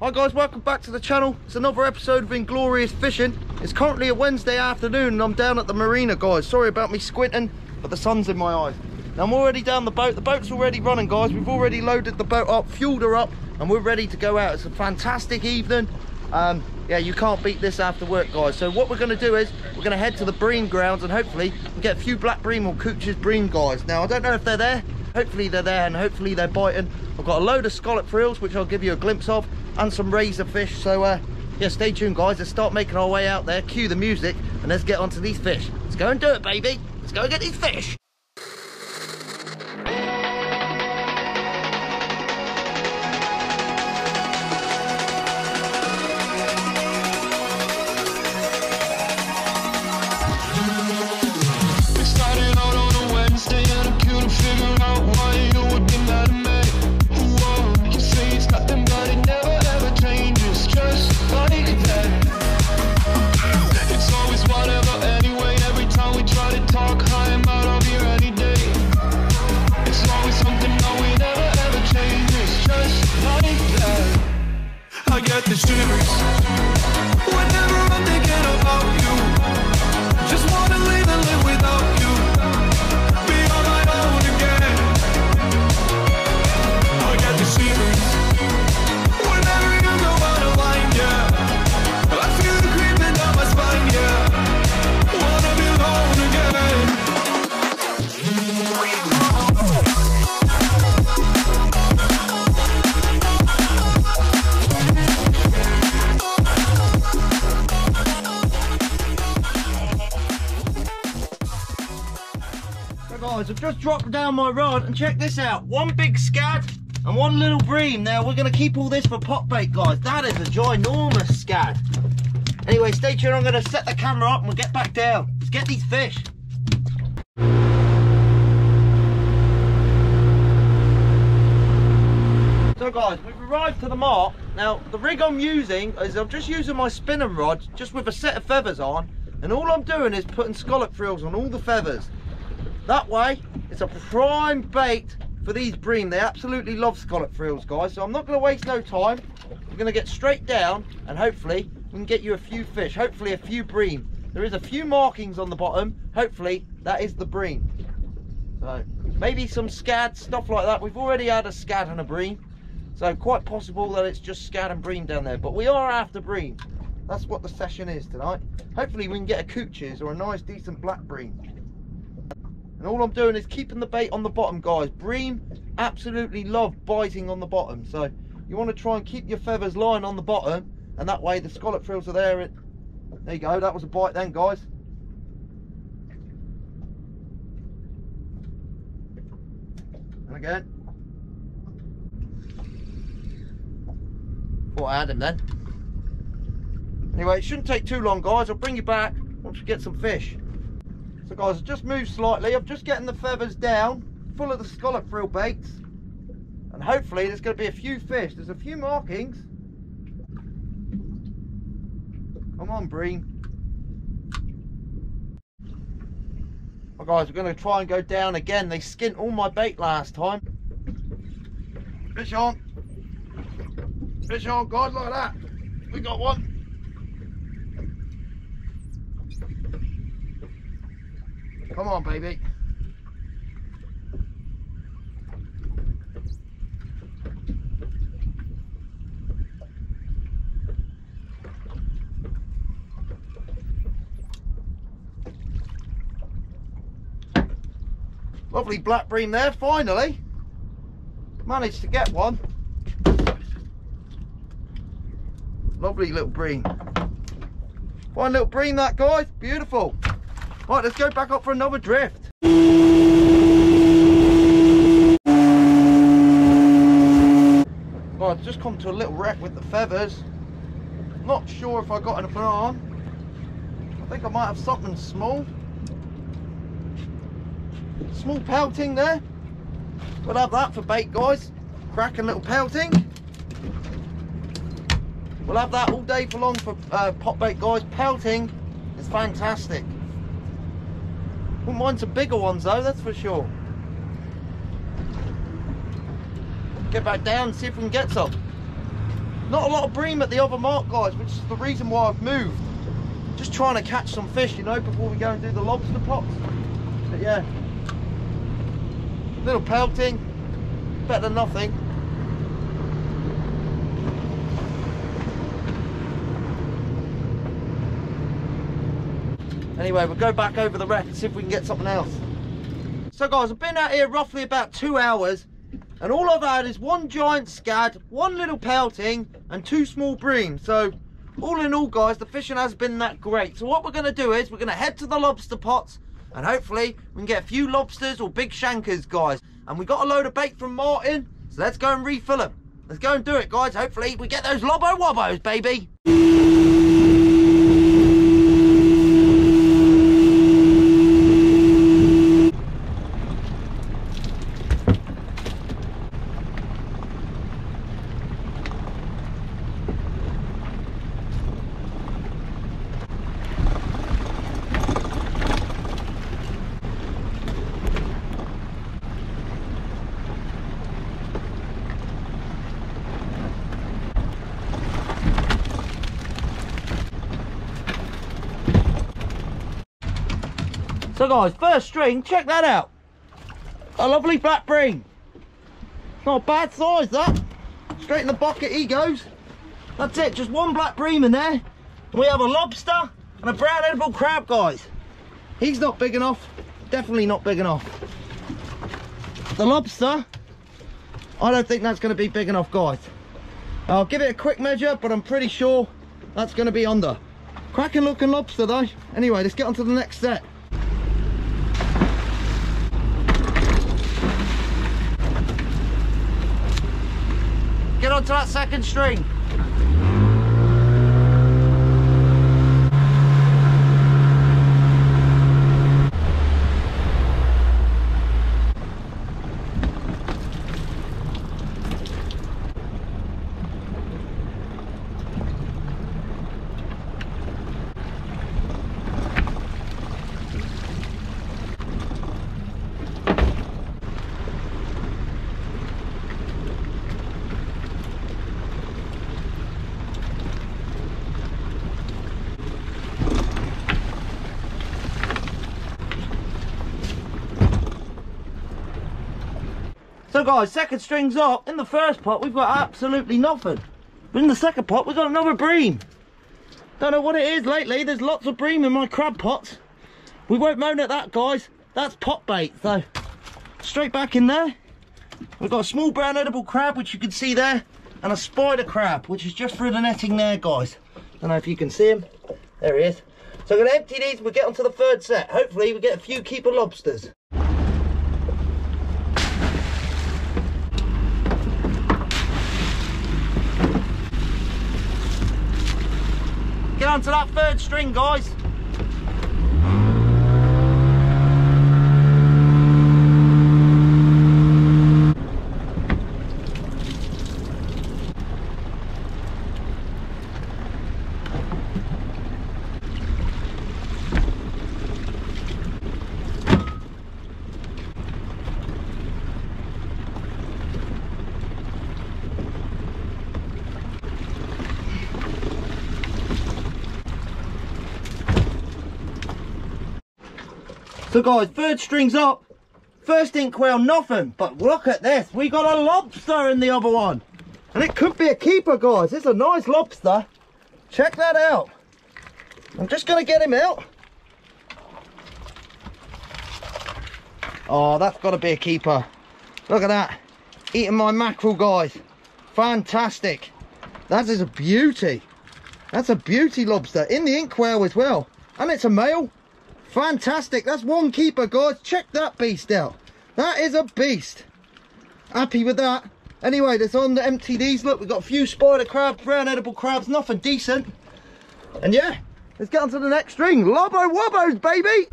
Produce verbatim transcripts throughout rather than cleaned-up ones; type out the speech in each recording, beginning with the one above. Hi guys, welcome back to the channel. It's another episode of Inglorious Fishing. It's currently a Wednesday afternoon and I'm down at the marina, guys. Sorry about me squinting, but the sun's in my eyes. Now I'm already down the boat. The boat's already running, guys. We've already loaded the boat up, fueled her up, and we're ready to go out. It's a fantastic evening. Um, yeah, you can't beat this after work, guys. So what we're going to do is we're going to head to the bream grounds and hopefully get a few Black Bream or Couches Bream, guys. Now, I don't know if they're there. Hopefully they're there and hopefully they're biting. I've got a load of scallop frills, which I'll give you a glimpse of, and some razor fish. So uh yeah, stay tuned guys. Let's start making our way out there, cue the music, and let's get onto these fish. Let's go and do it, baby. Let's go and get these fish. Guys, I've just dropped down my rod and check this out. One big scad and one little bream. Now we're going to keep all this for pop bait, guys. That is a ginormous scad. Anyway, stay tuned. I'm going to set the camera up and we'll get back down. Let's get these fish. So guys, we've arrived to the mark. Now the rig I'm using is I'm just using my spinning rod just with a set of feathers on, and all I'm doing is putting scallop frills on all the feathers. That way, it's a prime bait for these bream. They absolutely love scallop frills, guys. So I'm not going to waste no time. We're going to get straight down and hopefully we can get you a few fish. Hopefully a few bream. There is a few markings on the bottom. Hopefully that is the bream. So maybe some scad, stuff like that. We've already had a scad and a bream. So quite possible that it's just scad and bream down there. But we are after bream. That's what the session is tonight. Hopefully we can get a couches or a nice decent black bream. And all I'm doing is keeping the bait on the bottom, guys. Bream absolutely love biting on the bottom. So you want to try and keep your feathers lying on the bottom. And that way the scallop frills are there. There you go. That was a bite then, guys. And again. Thought I had him then. Anyway, it shouldn't take too long, guys. I'll bring you back once we get some fish. So guys, I've just moved slightly. I'm just getting the feathers down, full of the scallop frill baits. And hopefully there's going to be a few fish. There's a few markings. Come on, bream. Well guys, we're going to try and go down again. They skint all my bait last time. Fish on. Fish on, guys, like that. We got one. Come on, baby. Lovely black bream there, finally. Managed to get one. Lovely little bream. Fine little bream that, guys. Beautiful. Right, let's go back up for another drift. Well, I've just come to a little wreck with the feathers. Not sure if I got anything on. I think I might have something small. Small pouting there. We'll have that for bait, guys. Cracking little pouting. We'll have that all day for long for uh, pop bait, guys. Pouting is fantastic. Wouldn't mind some bigger ones though, that's for sure. Get back down and see if we can get some. Not a lot of bream at the other mark, guys, which is the reason why I've moved. Just trying to catch some fish, you know, before we go and do the lobster pots. But yeah, little pelting, better than nothing. Anyway, we'll go back over the wreck and see if we can get something else. So guys, I've been out here roughly about two hours, and all I've had is one giant scad, one little pelting, and two small bream. So all in all, guys, the fishing hasn't been that great. So what we're gonna do is we're gonna head to the lobster pots, and hopefully we can get a few lobsters or big shankers, guys. And we got a load of bait from Martin, so let's go and refill them. Let's go and do it, guys. Hopefully we get those lobbo wobbos, baby. So guys, first string, check that out. A lovely black bream. Not a bad size, that. Straight in the bucket he goes. That's it, just one black bream in there. We have a lobster and a brown edible crab, guys. He's not big enough, definitely not big enough. The lobster, I don't think that's gonna be big enough, guys. I'll give it a quick measure, but I'm pretty sure that's gonna be under. Cracking looking lobster though. Anyway, let's get on to the next set. Get onto that second string. So guys, second string's up. In the first pot we've got absolutely nothing, but in the second pot we've got another bream. Don't know what it is lately, there's lots of bream in my crab pots. We won't moan at that, guys, that's pot bait. So straight back in there, we've got a small brown edible crab, which you can see there, and a spider crab, which is just through the netting there, guys. Don't know if you can see him, there he is. So I'm going to empty these and we'll get onto the third set. Hopefully we get a few keeper lobsters. Get onto that third string, guys. So guys, third string's up, first ink whale nothing, but look at this, we got a lobster in the other one, and it could be a keeper, guys. It's a nice lobster, check that out. I'm just gonna get him out. Oh, that's gotta be a keeper. Look at that, eating my mackerel, guys. Fantastic, that is a beauty. That's a beauty lobster, in the ink whale as well, and it's a male. Fantastic, that's one keeper, guys. Check that beast out, that is a beast. Happy with that. Anyway, that's on the empty these. Look, we've got a few spider crabs, brown edible crabs, nothing decent. And yeah, let's get on to the next string. Lobbo wobbos, baby.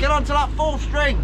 Get on to that fourth string.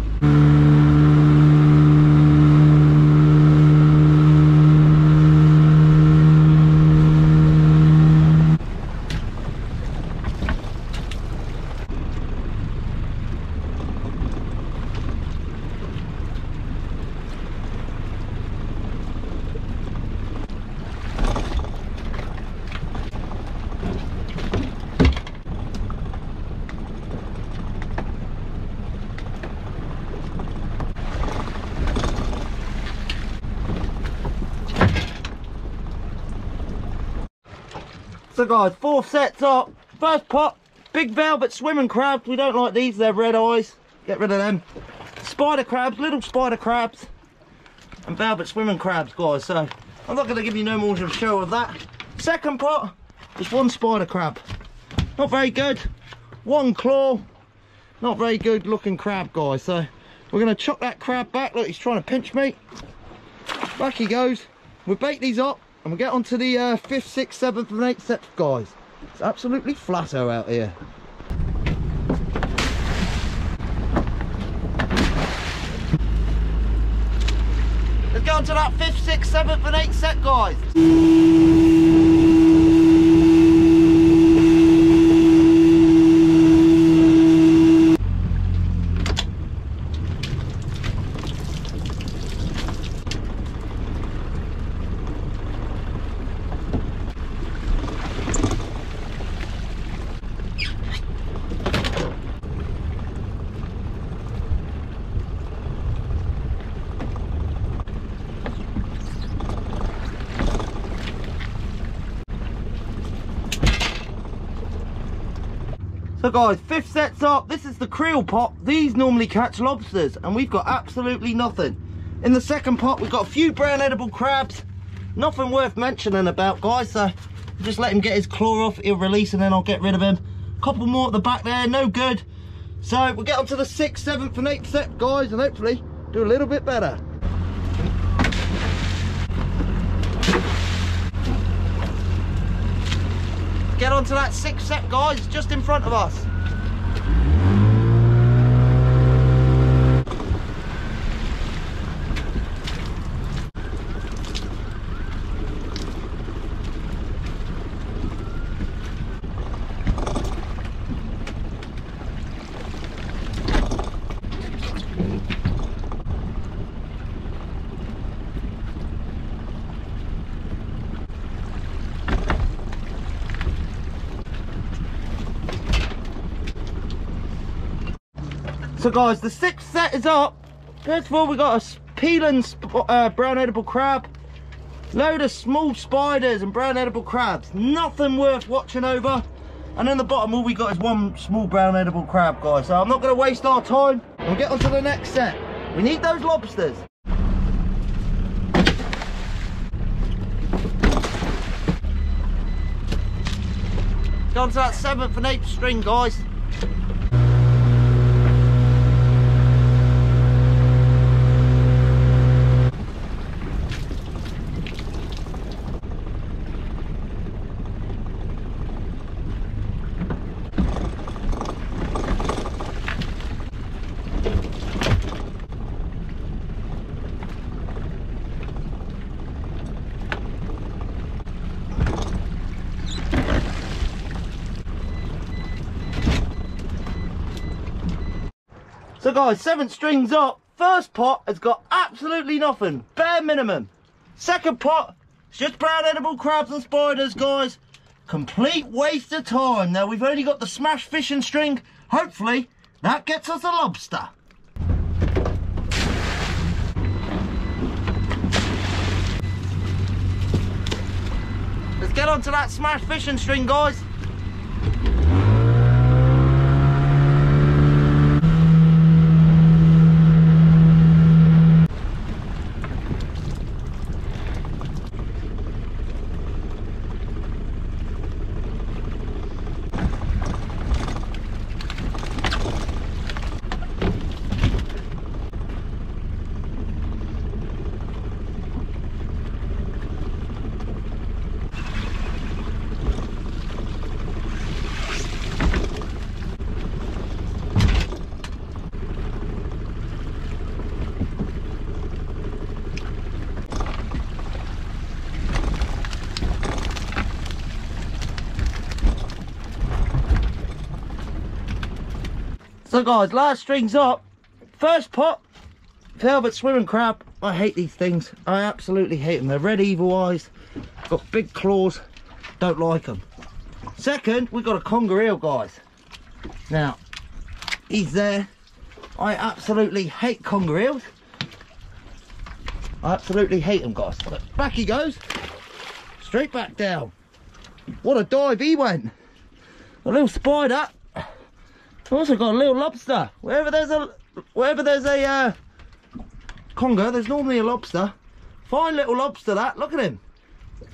So guys, four sets up. First pot, big velvet swimming crabs. We don't like these, they're red eyes. Get rid of them. Spider crabs, little spider crabs. And velvet swimming crabs, guys. So I'm not going to give you no more of a show of that. Second pot, just one spider crab. Not very good. One claw. Not very good looking crab, guys. So we're going to chuck that crab back. Look, he's trying to pinch me. Back he goes. We bait these up and we get on to the uh, fifth, sixth, seventh and eighth sets, guys. It's absolutely flatter out here. Let's go on to that fifth, sixth, seventh and eighth set, guys. So guys, fifth set's up. This is the creel pot. These normally catch lobsters and we've got absolutely nothing. In the second pot we've got a few brown edible crabs, nothing worth mentioning about, guys, so just let him get his claw off, he'll release and then I'll get rid of him. Couple more at the back there, no good. So we'll get on to the sixth, seventh and eighth set, guys, and hopefully do a little bit better. Get on to that sixth set, guys, just in front of us. So guys, the sixth set is up. First of all, we got a peeling uh, brown edible crab, load of small spiders and brown edible crabs. Nothing worth watching over. And in the bottom, all we got is one small brown edible crab, guys. So I'm not going to waste our time. We'll get on to the next set. We need those lobsters. Go on to that seventh and eighth string, guys. So guys, seven strings up. First pot has got absolutely nothing, bare minimum. Second pot, it's just brown edible crabs and spiders, guys. Complete waste of time. Now we've only got the smash fishing string. Hopefully that gets us a lobster. Let's get onto that smash fishing string, guys. So guys, last string's up. First pot, velvet swimming crab. I hate these things. I absolutely hate them. They're red evil eyes. Got big claws. Don't like them. Second, we've got a conger eel, guys. Now, he's there. I absolutely hate conger eels. I absolutely hate them, guys. But back he goes. Straight back down. What a dive he went. A little spider. I've also got a little lobster. Wherever there's a wherever there's a uh, conger, there's normally a lobster. Fine little lobster that. Look at him.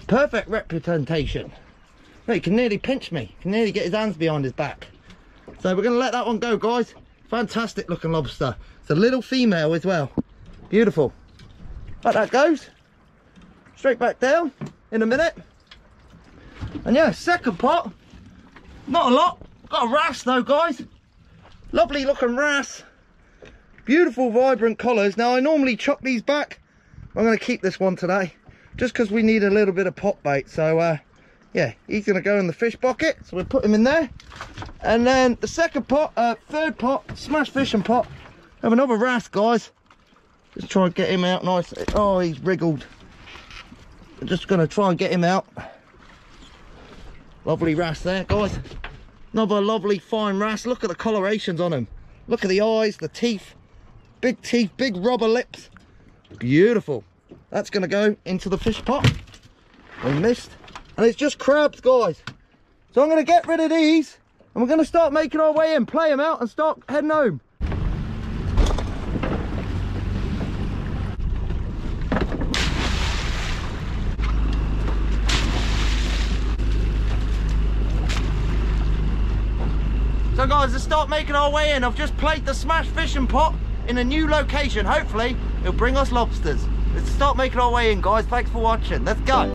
Perfect representation. Look, he can nearly pinch me. He can nearly get his hands behind his back. So we're going to let that one go, guys. Fantastic looking lobster. It's a little female as well. Beautiful. Like that goes. Straight back down in a minute. And yeah, second pot. Not a lot. Got a wrasse though, guys. Lovely looking wrasse. Beautiful, vibrant colours. Now, I normally chuck these back. I'm going to keep this one today, just because we need a little bit of pot bait. So, uh, yeah, he's going to go in the fish bucket. So we'll put him in there. And then the second pot, uh, third pot, smash fishing pot. Have another wrasse, guys. Just try and get him out nice. Oh, he's wriggled. I'm just going to try and get him out. Lovely wrasse there, guys. Another lovely fine wrasse. Look at the colorations on him. Look at the eyes, the teeth. Big teeth, big rubber lips. Beautiful. That's going to go into the fish pot. We missed. And it's just crabs, guys. So I'm going to get rid of these. And we're going to start making our way in. Play them out and start heading home. So guys, let's start making our way in. I've just played the smash fishing pot in a new location. Hopefully it'll bring us lobsters. Let's start making our way in, guys. Thanks for watching. Let's go.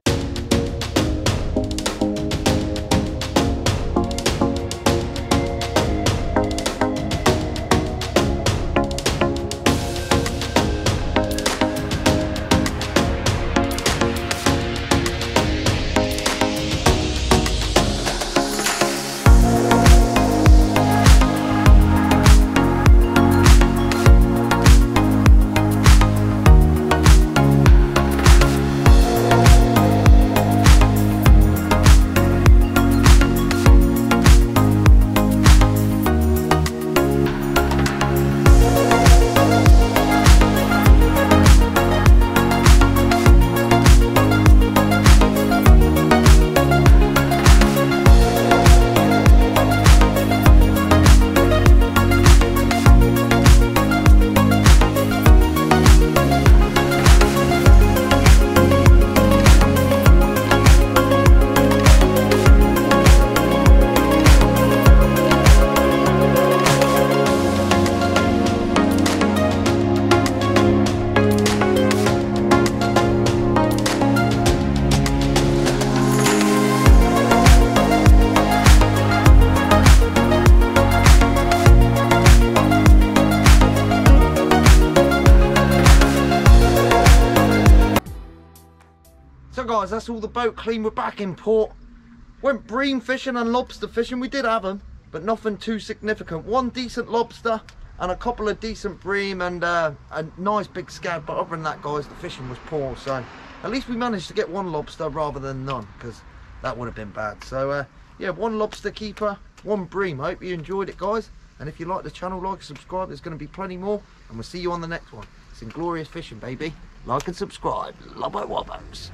Guys, that's all the boat clean. We're back in port. Went bream fishing and lobster fishing. We did have them, but nothing too significant. One decent lobster and a couple of decent bream and uh, a nice big scad. But other than that, guys, the fishing was poor. So at least we managed to get one lobster rather than none, because that would have been bad. So uh, yeah, one lobster keeper, one bream. I hope you enjoyed it, guys. And if you like the channel, like and subscribe. There's going to be plenty more, and we'll see you on the next one. It's Inglorious Fishing, baby. Like and subscribe. Lobbo wobbos.